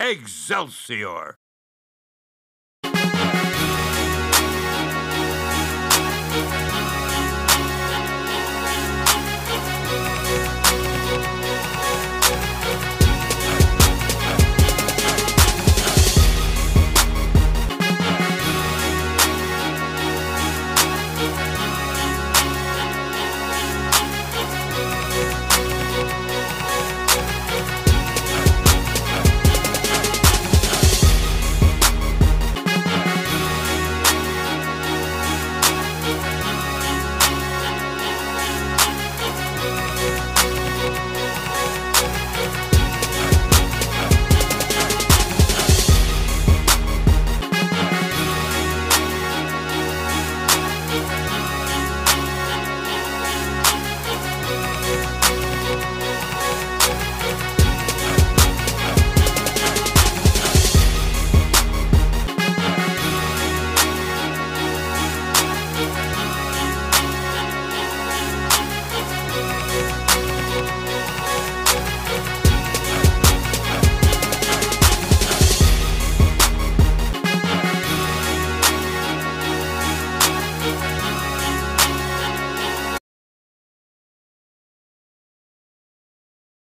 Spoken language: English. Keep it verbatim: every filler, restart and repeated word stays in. Excelsior!